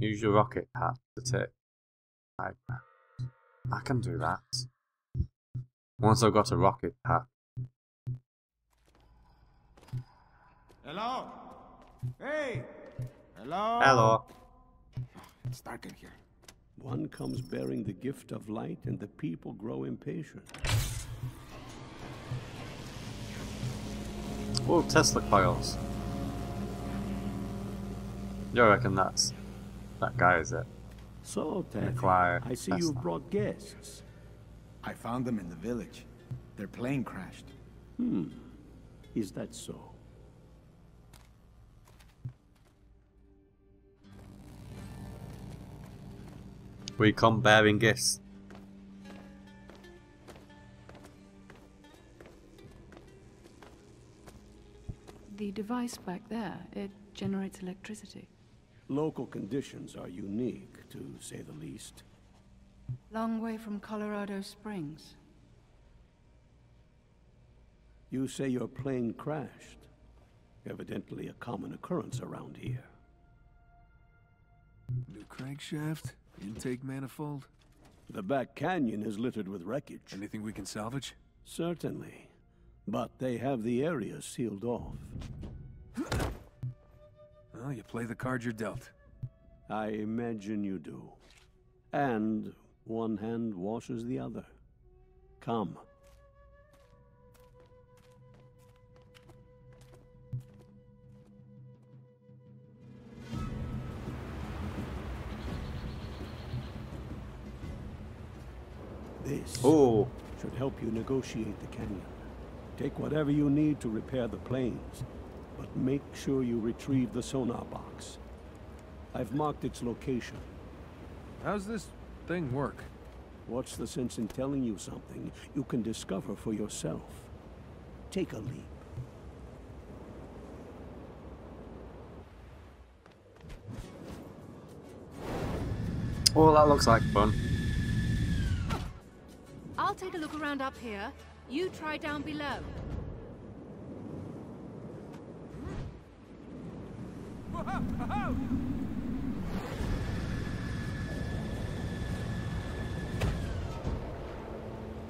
Use your rocket pad to take diagrams. I can do that. Once I've got a rocket pad. Hello? Hey! Hello? Hello. It's dark in here. One comes bearing the gift of light, and the people grow impatient. Oh, Tesla coils. You reckon that's that guy, is it? So, Ted, I see you've brought guests. I found them in the village. Their plane crashed. Hmm. Is that so? We come bearing gifts. The device back there, it generates electricity. Local conditions are unique, to say the least. Long way from Colorado Springs. You say your plane crashed. Evidently a common occurrence around here. New crankshaft? Intake manifold? The back canyon is littered with wreckage. Anything we can salvage? Certainly. But they have the area sealed off. Well, you play the card you're dealt. I imagine you do. And one hand washes the other. Come. This should help you negotiate the canyon. Take whatever you need to repair the planes, but make sure you retrieve the sonar box. I've marked its location. How's this thing work? What's the sense in telling you something you can discover for yourself? Take a leap. Oh, that looks like fun. I'll take a look around up here. You try down below.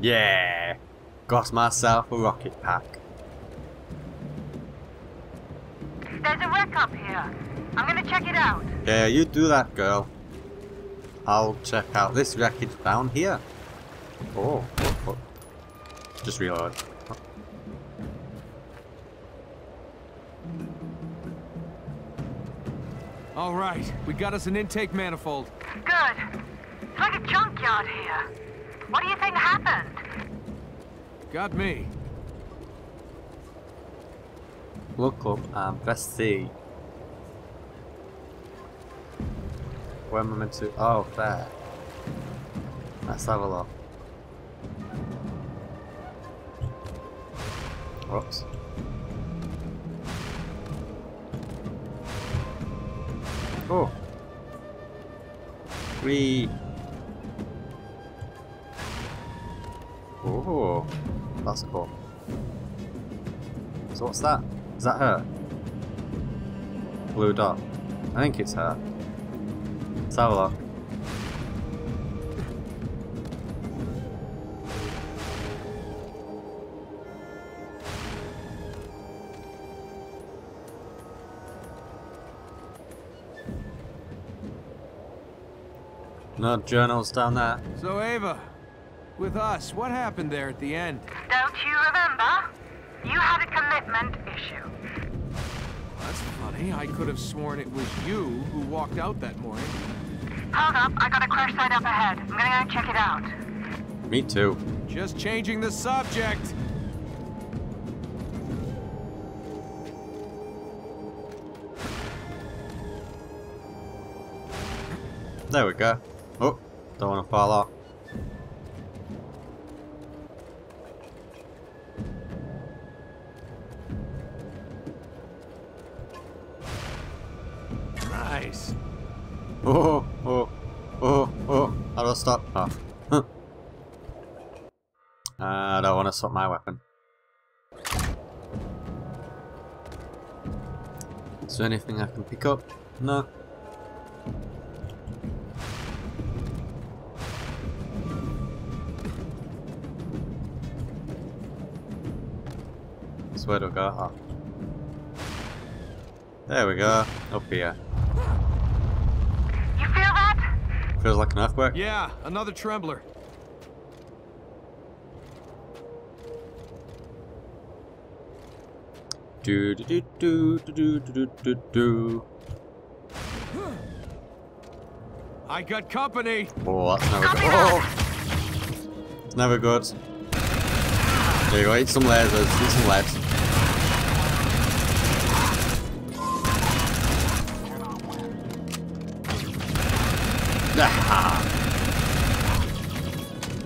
Yeah, got myself a rocket pack. There's a wreck up here. I'm gonna check it out. Yeah, you do that, girl. I'll check out this wreckage down here. Oh. Just reload. All right, we got us an intake manifold. Good. It's like a junkyard here. What do you think happened? Got me. Look up and press C. Where am I meant to? Oh, there. Let's have a look. Oops. Oh. Whee. Oh. That's cool. So what's that? Is that her? Blue dot. I think it's her. Let's have a look. No journals down there. So Ava, with us, what happened there at the end? Don't you remember? You had a commitment issue. Well, that's funny. I could have sworn it was you who walked out that morning. Hold up, I got a crash site up ahead. I'm gonna go check it out. Me too. Just changing the subject. There we go. Oh, don't want to fall off. Nice. Oh, oh, oh, oh. How do I stop? Oh. I don't want to swap my weapon. Is there anything I can pick up? No. swear to God. There we go. Up here. You feel that? Feels like an earthquake. Yeah, another trembler. Do do do do do do do do. I got company. Oh, that's never good. Oh, it's never good. There you go. Eat some lasers. Eat some lads.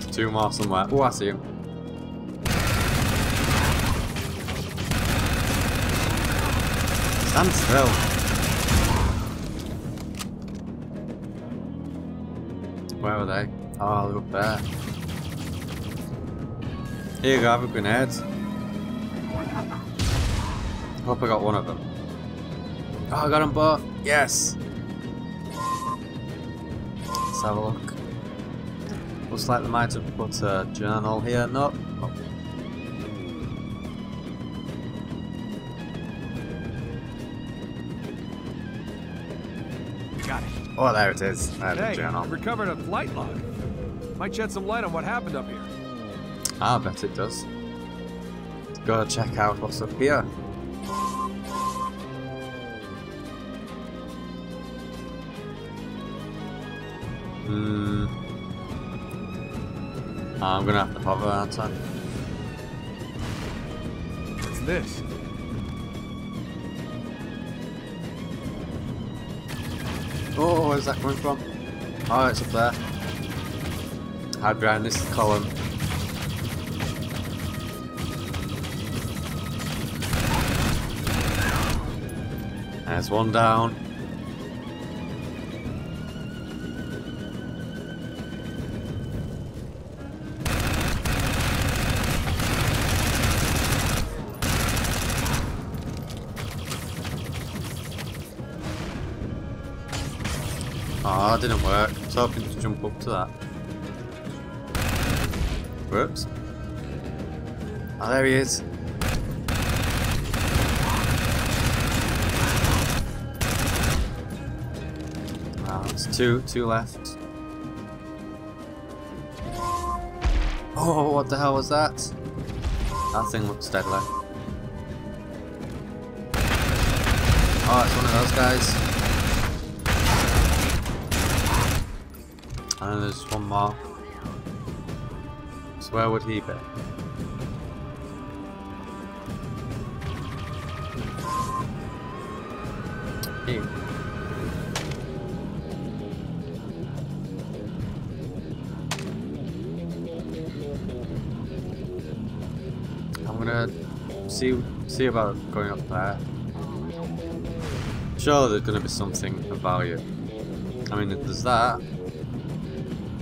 There's two more somewhere. Oh, I see him. Stand still. Where were they? Oh, they're up there. Here you go, have a grenade. Hope I got one of them. Oh, I got them both. Yes. Let's have a look. Looks like they might have put a journal here. Nope. Oh. Oh, there it is. Hey, journal. Recovered a flight log. Might shed some light on what happened up here. I bet it does. Let's go check out what's up here. I'm gonna have to hover, aren't I? What's this? Oh, where's that coming from? Oh, it's up there. Hide behind this column. There's one down. Oh, that didn't work. I was hoping to jump up to that. Whoops. Oh, there he is. Oh, it's two left. Oh, what the hell was that? That thing looks deadly. Oh, it's one of those guys. And there's one more. So where would he be? Here. I'm gonna see about going up there. Surely there's gonna be something of value. I mean, if there's that.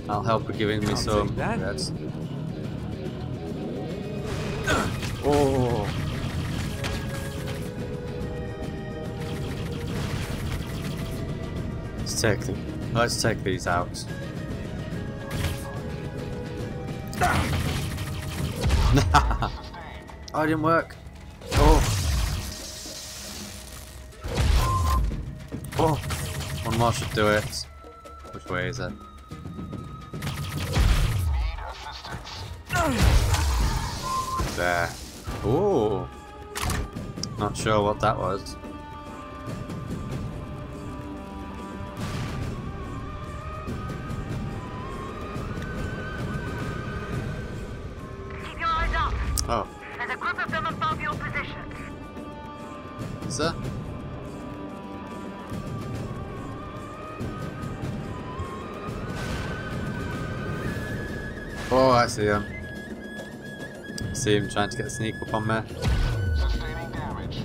I'll help with giving me some. That's... Oh! Let's take these out. Oh, it didn't work. Oh! Oh! One more should do it. Which way is it? There. Ooh. Not sure what that was. Keep your eyes up. Oh. There's a group of them above your position. Is there? Oh, I see him. See him trying to get a sneak up on me. Sustaining damage.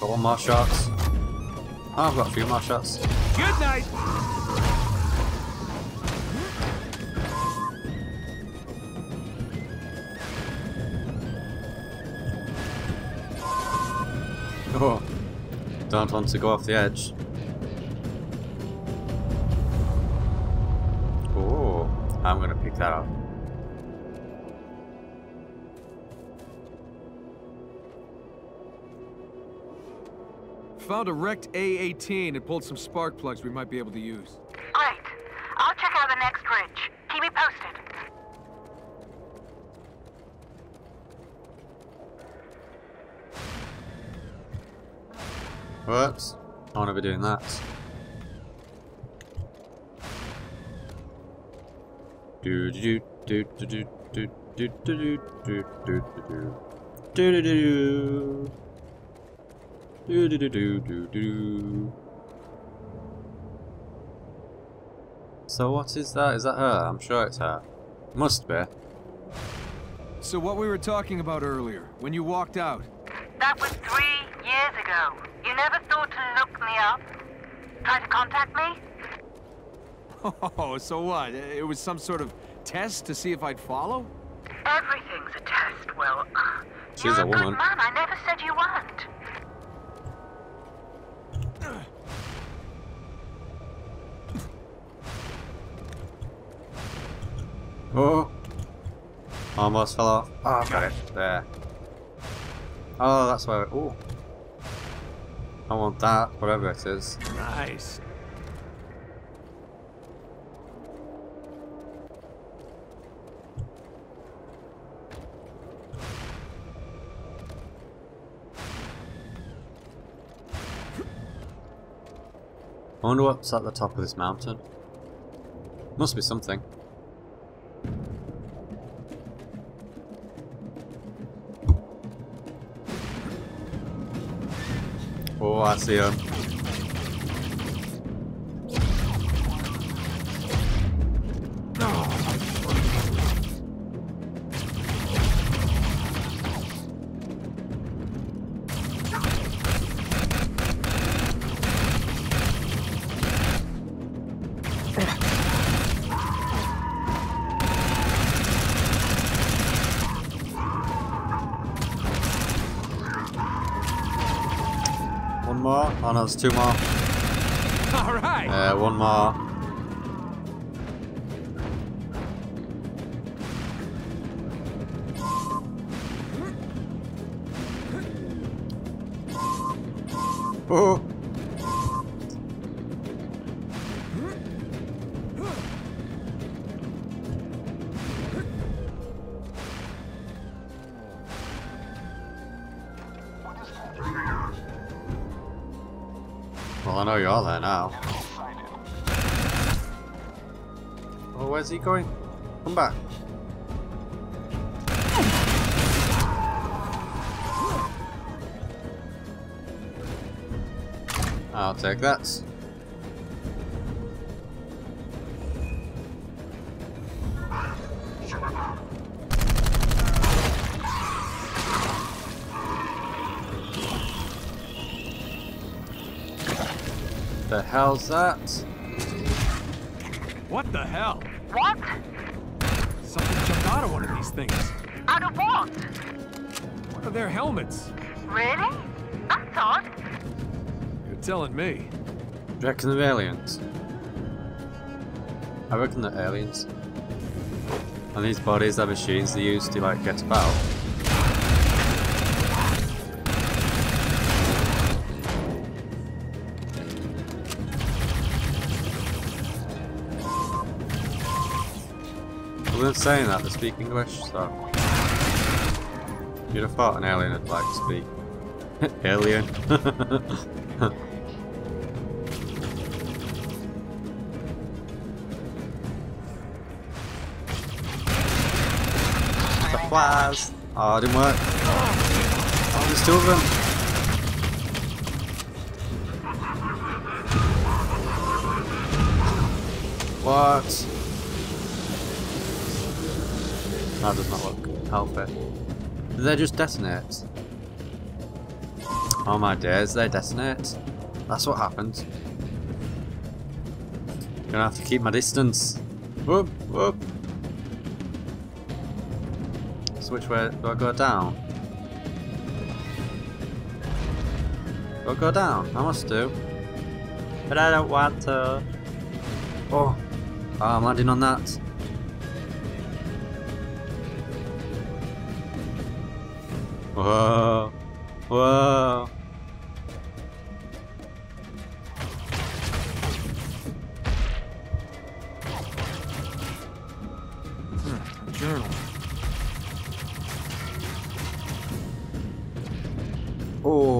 Got one more shot. Oh, I've got a few more shots. Good night. Oh, don't want to go off the edge. Oh, I'm gonna pick that up. found a wrecked A-18 and pulled some spark plugs we might be able to use. Great. I'll check out the next bridge. Keep me posted. Whoops. I want to be doing that. So what is that? Is that her? I'm sure it's her. Must be. So what we were talking about earlier, when you walked out. That was 3 years ago. You never thought to look me up? Try to contact me? Oh, so what? It was some sort of test to see if I'd follow? Everything's a test, Will. She's a woman. You're a good man. I never said you weren't. Oh, almost fell off. Oh, I've got it. There. Oh, that's where it... Oh. I want that, whatever it is. Nice. I wonder what's at the top of this mountain. Must be something. Oh, I see him. One more? Oh no, there's two more. All right. Yeah, one more. Oh. Well, I know you are there now. Oh, where's he going? Come back. I'll take that. The hell's that? What the hell? What? Something jumped out of one of these things. Out of what? One of their helmets. Really? That's odd. You're telling me. Do you reckon they're aliens? I reckon they're aliens. And these bodies are machines they use to like get about. Well, they're saying that, they speak English, so... You'd have thought an alien would like to speak. Alien. The flies! Oh, it didn't work. Oh, there's two of them. What? That does not look healthy. Did they just detonate? Oh my days, they detonate. That's what happens. Gonna have to keep my distance. Whoop, whoop. So which way do I go down? Do I go down? I must do. But I don't want to. Oh, oh, I'm landing on that. Whoa! Whoa! A journal. Oh.